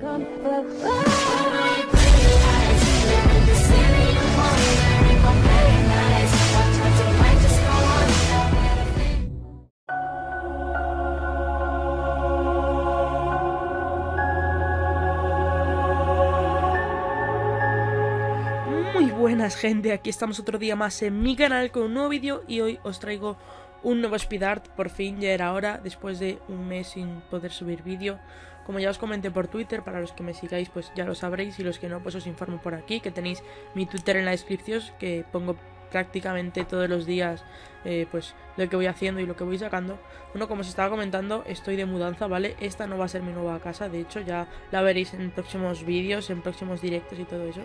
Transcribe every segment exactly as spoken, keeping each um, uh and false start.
Muy buenas, gente, aquí estamos otro día más en mi canal con un nuevo vídeo y hoy os traigo un nuevo speed art. Por fin, ya era hora, después de un mes sin poder subir vídeo. Como ya os comenté por Twitter, para los que me sigáis pues ya lo sabréis, y los que no pues os informo por aquí, que tenéis mi Twitter en la descripción, que pongo prácticamente todos los días eh, pues lo que voy haciendo y lo que voy sacando. Bueno, como os estaba comentando, estoy de mudanza, ¿vale? Esta no va a ser mi nueva casa, de hecho ya la veréis en próximos vídeos, en próximos directos y todo eso.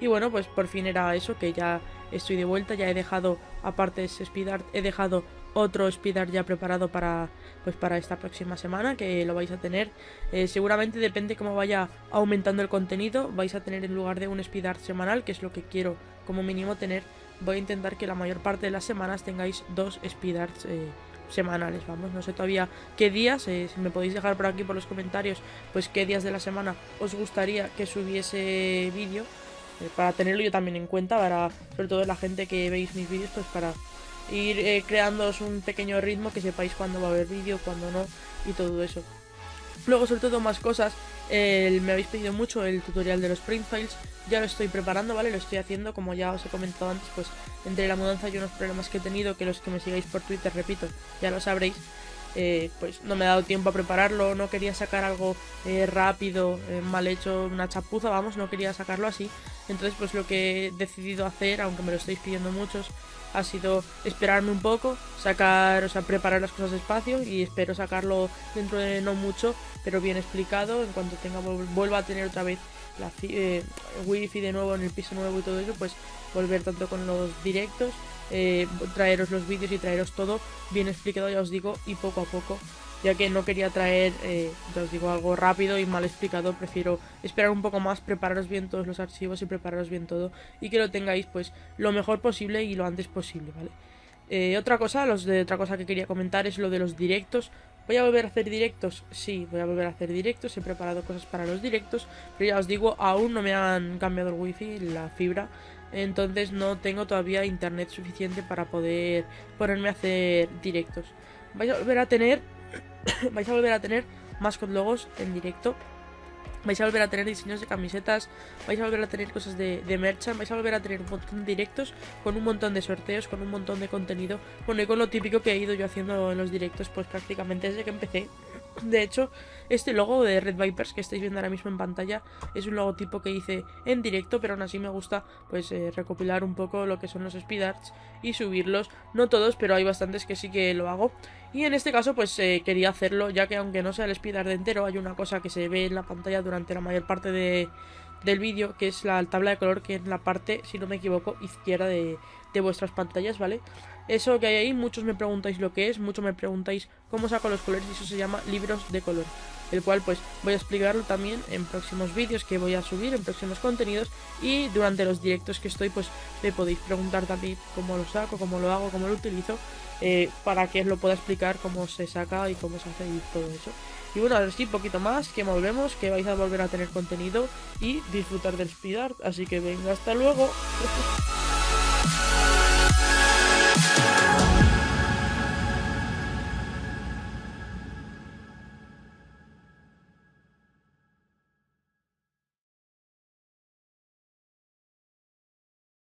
Y bueno, pues por fin era eso, que ya estoy de vuelta, ya he dejado, aparte de ese speed art, he dejado otro speed art ya preparado para pues para esta próxima semana, que lo vais a tener. Eh, seguramente, depende cómo vaya aumentando el contenido, vais a tener, en lugar de un speed art semanal, que es lo que quiero como mínimo tener, voy a intentar que la mayor parte de las semanas tengáis dos speed arts eh, semanales, vamos. No sé todavía qué días, eh, si me podéis dejar por aquí por los comentarios pues qué días de la semana os gustaría que subiese vídeo, eh, para tenerlo yo también en cuenta, para sobre todo la gente que veis mis vídeos, pues para ir eh, creándoos un pequeño ritmo, que sepáis cuándo va a haber vídeo, cuándo no y todo eso. Luego, sobre todo, más cosas. Eh, me habéis pedido mucho el tutorial de los print files, ya lo estoy preparando, ¿vale? Lo estoy haciendo, como ya os he comentado antes, pues entre la mudanza y unos problemas que he tenido, que los que me sigáis por Twitter, repito, ya lo sabréis. Eh, pues no me he dado tiempo a prepararlo, no quería sacar algo eh, rápido, eh, mal hecho, una chapuza, vamos, no quería sacarlo así. Entonces pues lo que he decidido hacer, aunque me lo estáis pidiendo muchos, ha sido esperarme un poco, sacar, o sea, preparar las cosas despacio, y espero sacarlo dentro de no mucho, pero bien explicado, en cuanto tenga vuelva a tener otra vez la eh, wifi de nuevo en el piso nuevo y todo eso, pues volver tanto con los directos, eh, traeros los vídeos y traeros todo bien explicado, ya os digo, y poco a poco, ya que no quería traer, eh, ya os digo, algo rápido y mal explicado. Prefiero esperar un poco más, prepararos bien todos los archivos y prepararos bien todo, y que lo tengáis pues lo mejor posible y lo antes posible, ¿vale? Eh, otra cosa, los de otra cosa que quería comentar es lo de los directos. ¿Voy a volver a hacer directos? Sí, voy a volver a hacer directos, he preparado cosas para los directos, pero ya os digo, aún no me han cambiado el wifi, la fibra, entonces no tengo todavía internet suficiente para poder ponerme a hacer directos. Vais a volver a tener, vais a volver a tener más con logos en directo, vais a volver a tener diseños de camisetas, vais a volver a tener cosas de, de merchan, vais a volver a tener un montón de directos, con un montón de sorteos, con un montón de contenido. Bueno, y con lo típico que he ido yo haciendo en los directos, pues prácticamente desde que empecé. De hecho, este logo de Red Vipers que estáis viendo ahora mismo en pantalla es un logotipo que hice en directo, pero aún así me gusta pues eh, recopilar un poco lo que son los speed arts y subirlos. No todos, pero hay bastantes que sí que lo hago. Y en este caso pues eh, quería hacerlo, ya que aunque no sea el speed art entero, hay una cosa que se ve en la pantalla durante la mayor parte de, del vídeo, que es la tabla de color, que es la parte, si no me equivoco, izquierda de, de vuestras pantallas, ¿vale? Eso que hay ahí, muchos me preguntáis lo que es, muchos me preguntáis cómo saco los colores, y eso se llama libros de color, el cual pues voy a explicarlo también en próximos vídeos que voy a subir, en próximos contenidos, y durante los directos que estoy pues me podéis preguntar también cómo lo saco, cómo lo hago, cómo lo utilizo, eh, para que os lo pueda explicar cómo se saca y cómo se hace y todo eso. Y bueno, ahora sí, poquito más, que volvemos, que vais a volver a tener contenido y disfrutar del speed art, así que venga, hasta luego.